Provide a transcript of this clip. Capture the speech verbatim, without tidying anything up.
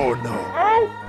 Oh no. Oh.